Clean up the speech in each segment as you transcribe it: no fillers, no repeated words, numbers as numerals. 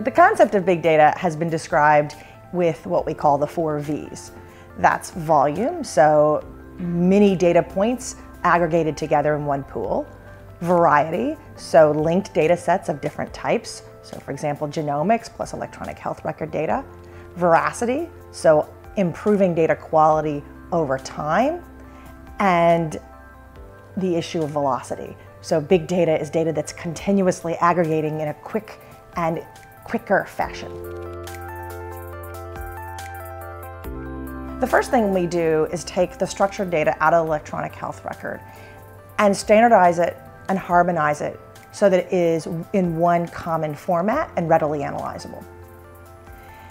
The concept of big data has been described with what we call the 4 V's. That's volume, so many data points aggregated together in one pool. Variety, so linked data sets of different types. So for example, genomics plus electronic health record data. Veracity, so improving data quality over time. And the issue of velocity. So big data is data that's continuously aggregating in a quick and quicker fashion. The first thing we do is take the structured data out of the electronic health record and standardize it and harmonize it so that it is in one common format and readily analyzable.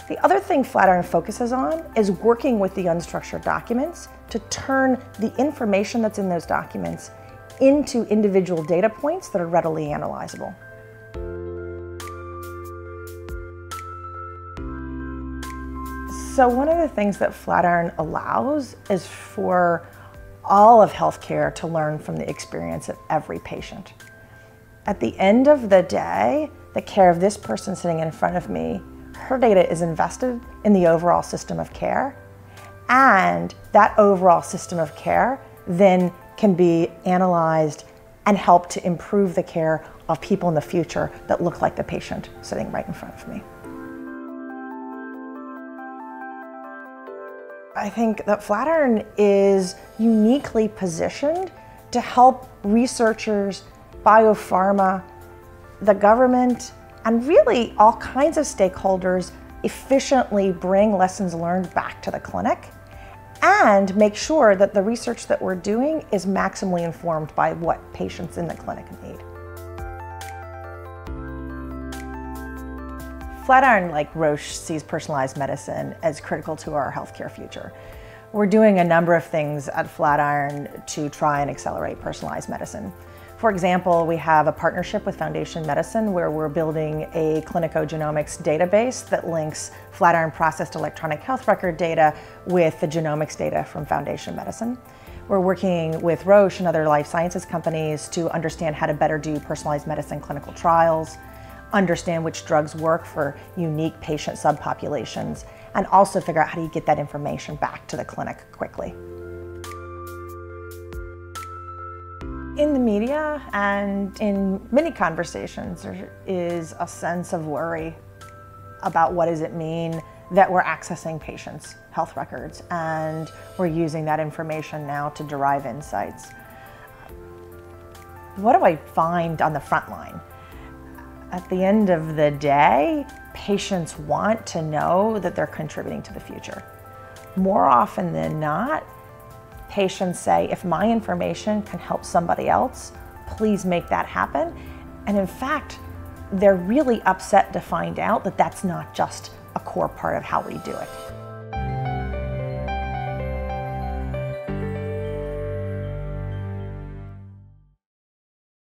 The other thing Flatiron focuses on is working with the unstructured documents to turn the information that's in those documents into individual data points that are readily analyzable. So one of the things that Flatiron allows is for all of healthcare to learn from the experience of every patient. At the end of the day, the care of this person sitting in front of me, her data is invested in the overall system of care, and that overall system of care then can be analyzed and help to improve the care of people in the future that look like the patient sitting right in front of me. I think that Flatiron is uniquely positioned to help researchers, biopharma, the government, and really all kinds of stakeholders efficiently bring lessons learned back to the clinic and make sure that the research that we're doing is maximally informed by what patients in the clinic need. Flatiron, like Roche, sees personalized medicine as critical to our healthcare future. We're doing a number of things at Flatiron to try and accelerate personalized medicine. For example, we have a partnership with Foundation Medicine where we're building a clinicogenomics database that links Flatiron processed electronic health record data with the genomics data from Foundation Medicine. We're working with Roche and other life sciences companies to understand how to better do personalized medicine clinical trials, understand which drugs work for unique patient subpopulations, and also figure out how do you get that information back to the clinic quickly. In the media and in many conversations, there is a sense of worry about what does it mean that we're accessing patients' health records and we're using that information now to derive insights. What do I find on the front line? At the end of the day, patients want to know that they're contributing to the future. More often than not, patients say, if my information can help somebody else, please make that happen. And in fact, they're really upset to find out that that's not just a core part of how we do it.